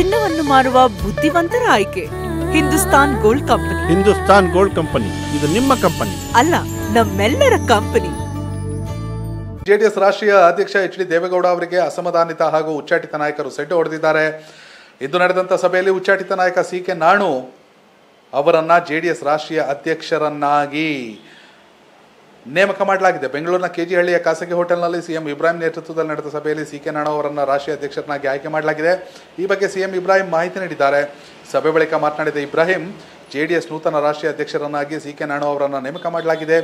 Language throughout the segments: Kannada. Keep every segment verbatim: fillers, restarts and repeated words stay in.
ಚಿನ್ನವನ್ನು ಮಾರುವ ಬುದ್ಧಿವಂತರ ಆಯ್ಕೆ Hindustan gold company. Hindustan gold company ಇದು ನಿಮ್ಮ ಕಂಪನಿ ಅಲ್ಲ, ನಮ್ಮೆಲ್ಲರ ಕಂಪನಿ. ಜೆಡಿಎಸ್ ರಾಷ್ಟ್ರೀಯ ಅಧ್ಯಕ್ಷ ಎಚ್ ಡಿ ದೇವೇಗೌಡ ಅವರಿಗೆ ಅಸಮಾಧಾನಿತ ಹಾಗೂ ಉಚ್ಚಾಟಿತ ನಾಯಕರು ಸೆಡ್ಡು ಹೊಡೆದಿದ್ದಾರೆ. ಇಂದು ನಡೆದಂಥ ಸಭೆಯಲ್ಲಿ ಉಚ್ಚಾಟಿತ ನಾಯಕ ಸಿ ಕೆ ನಾಣು ಅವರನ್ನು ಜೆಡಿಎಸ್ ರಾಷ್ಟ್ರೀಯ ಅಧ್ಯಕ್ಷರನ್ನಾಗಿ ನೇಮಕ ಮಾಡಲಾಗಿದೆ. ಬೆಂಗಳೂರಿನ ಕೆಜಿಹಳ್ಳಿಯ ಖಾಸಗಿ ಹೋಟೆಲ್ನಲ್ಲಿ ಸಿಎಂ ಇಬ್ರಾಹಿಂ ನೇತೃತ್ವದಲ್ಲಿ ನಡೆದ ಸಭೆಯಲ್ಲಿ ಸಿ ಕೆ ನಾಣು ಅವರನ್ನು ರಾಷ್ಟ್ರೀಯ ಅಧ್ಯಕ್ಷರನ್ನಾಗಿ ಆಯ್ಕೆ ಮಾಡಲಾಗಿದೆ. ಈ ಬಗ್ಗೆ ಸಿಎಂ ಇಬ್ರಾಹಿಂ ಮಾಹಿತಿ ನೀಡಿದ್ದಾರೆ. ಸಭೆ ಬಳಿಕ ಮಾತನಾಡಿದ ಇಬ್ರಾಹಿಂ, ಜೆಡಿಎಸ್ ನೂತನ ರಾಷ್ಟ್ರೀಯ ಅಧ್ಯಕ್ಷರನ್ನಾಗಿ ಸಿ ಕೆ ನಾಣು ಅವರನ್ನು ನೇಮಕ ಮಾಡಲಾಗಿದೆ.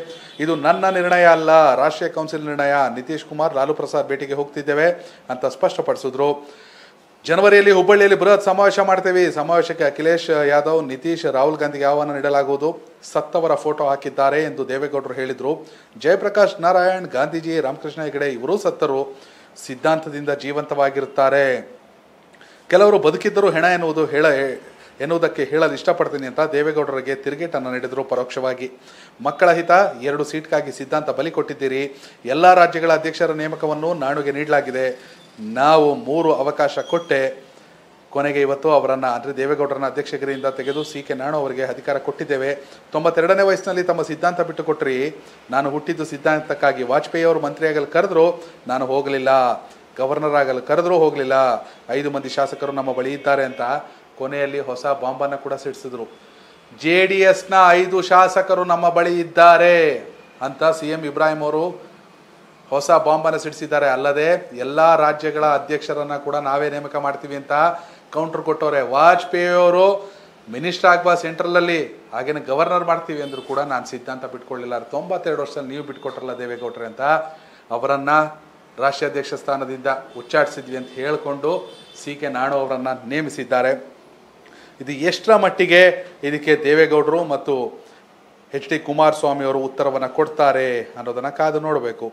ಇದು ನನ್ನ ನಿರ್ಣಯ ಅಲ್ಲ, ರಾಷ್ಟ್ರೀಯ ಕೌನ್ಸಿಲ್ ನಿರ್ಣಯ. ನಿತೀಶ್ ಕುಮಾರ್, ಲಾಲೂ ಪ್ರಸಾದ್ ಭೇಟಿಗೆ ಹೋಗ್ತಿದ್ದೇವೆ ಅಂತ ಸ್ಪಷ್ಟಪಡಿಸಿದ್ರು. ಜನವರಿಯಲ್ಲಿ ಹುಬ್ಬಳ್ಳಿಯಲ್ಲಿ ಬೃಹತ್ ಸಮಾವೇಶ ಮಾಡ್ತೇವೆ. ಸಮಾವೇಶಕ್ಕೆ ಅಖಿಲೇಶ್ ಯಾದವ್, ನಿತೀಶ್, ರಾಹುಲ್ ಗಾಂಧಿಗೆ ಆಹ್ವಾನ ನೀಡಲಾಗುವುದು. ಸತ್ತವರ ಫೋಟೋ ಹಾಕಿದ್ದಾರೆ ಎಂದು ದೇವೇಗೌಡರು ಹೇಳಿದರು. ಜಯಪ್ರಕಾಶ್ ನಾರಾಯಣ್, ಗಾಂಧೀಜಿ, ರಾಮಕೃಷ್ಣ ಹೆಗಡೆ ಇವರೂ ಸತ್ತರು. ಸಿದ್ಧಾಂತದಿಂದ ಜೀವಂತವಾಗಿರುತ್ತಾರೆ. ಕೆಲವರು ಬದುಕಿದ್ದರೂ ಹೆಣ ಎನ್ನುವುದು ಹೇಳ ಎನ್ನುವುದಕ್ಕೆ ಹೇಳಲು ಇಷ್ಟಪಡ್ತೀನಿ ಅಂತ ದೇವೇಗೌಡರಿಗೆ ತಿರುಗೇಟನ್ನು ನೀಡಿದರು. ಪರೋಕ್ಷವಾಗಿ ಮಕ್ಕಳ ಹಿತ, ಎರಡು ಸೀಟ್ಗಾಗಿ ಸಿದ್ಧಾಂತ ಬಲಿ ಕೊಟ್ಟಿದ್ದೀರಿ. ಎಲ್ಲ ರಾಜ್ಯಗಳ ಅಧ್ಯಕ್ಷರ ನೇಮಕವನ್ನು ನಾಣುಗೆ ನೀಡಲಾಗಿದೆ. ನಾವು ಮೂರು ಅವಕಾಶ ಕೊಟ್ಟೆ. ಕೊನೆಗೆ ಇವತ್ತು ಅವರನ್ನು ಅಂದರೆ ದೇವೇಗೌಡರನ್ನ ಅಧ್ಯಕ್ಷಗಿರಿಯಿಂದ ತೆಗೆದು ಸಿ ಕೆ ನಾಣು ಅವರಿಗೆ ಅಧಿಕಾರ ಕೊಟ್ಟಿದ್ದೇವೆ. ತೊಂಬತ್ತೆರಡನೇ ವಯಸ್ಸಿನಲ್ಲಿ ತಮ್ಮ ಸಿದ್ಧಾಂತ ಬಿಟ್ಟುಕೊಟ್ರಿ. ನಾನು ಹುಟ್ಟಿದ್ದು ಸಿದ್ಧಾಂತಕ್ಕಾಗಿ. ವಾಜಪೇಯಿ ಅವರು ಮಂತ್ರಿಯಾಗಲು ಕರೆದ್ರು, ನಾನು ಹೋಗಲಿಲ್ಲ. ಗವರ್ನರ್ ಆಗಲು ಕರೆದ್ರೂ ಹೋಗಲಿಲ್ಲ. ಐದು ಮಂದಿ ಶಾಸಕರು ನಮ್ಮ ಬಳಿ ಇದ್ದಾರೆ ಅಂತ ಕೊನೆಯಲ್ಲಿ ಹೊಸ ಬಾಂಬನ್ನು ಕೂಡ ಸಿಡಿಸಿದ್ರು. ಜೆ ಡಿ ಎಸ್ನ ಐದು ಶಾಸಕರು ನಮ್ಮ ಬಳಿ ಇದ್ದಾರೆ ಅಂತ ಸಿ ಎಂ ಇಬ್ರಾಹಿಂ ಅವರು ಹೊಸ ಬಾಂಬನ್ನು ಸಿಡಿಸಿದ್ದಾರೆ. ಅಲ್ಲದೆ ಎಲ್ಲ ರಾಜ್ಯಗಳ ಅಧ್ಯಕ್ಷರನ್ನು ಕೂಡ ನಾವೇ ನೇಮಕ ಮಾಡ್ತೀವಿ ಅಂತ ಕೌಂಟ್ರ್ ಕೊಟ್ಟವ್ರೆ. ವಾಜಪೇಯಿ ಅವರು ಮಿನಿಸ್ಟರ್ ಆಗ್ಬಾ ಸೆಂಟ್ರಲಲ್ಲಿ, ಹಾಗೇನು ಗವರ್ನರ್ ಮಾಡ್ತೀವಿ ಅಂದರೂ ಕೂಡ ನಾನು ಸಿದ್ಧಾಂತ ಬಿಟ್ಕೊಳ್ಳಿಲ್ಲ. ತೊಂಬತ್ತೆರಡು ವರ್ಷದಲ್ಲಿ ನೀವು ಬಿಟ್ಕೊಟ್ರಲ್ಲ ದೇವೇಗೌಡ್ರೆ ಅಂತ ಅವರನ್ನು ರಾಷ್ಟ್ರೀಯ ಅಧ್ಯಕ್ಷ ಸ್ಥಾನದಿಂದ ಉಚ್ಚಾಟಿಸಿದ್ವಿ ಅಂತ ಹೇಳಿಕೊಂಡು ಸಿ ಕೆ ನಾಣು ಅವರನ್ನು ನೇಮಿಸಿದ್ದಾರೆ. ಇದು ಎಷ್ಟರ ಮಟ್ಟಿಗೆ ಇದಕ್ಕೆ ದೇವೇಗೌಡರು ಮತ್ತು ಎಚ್ ಡಿ ಕುಮಾರಸ್ವಾಮಿ ಅವರು ಉತ್ತರವನ್ನು ಕೊಡ್ತಾರೆ ಅನ್ನೋದನ್ನು ಕಾದು ನೋಡಬೇಕು.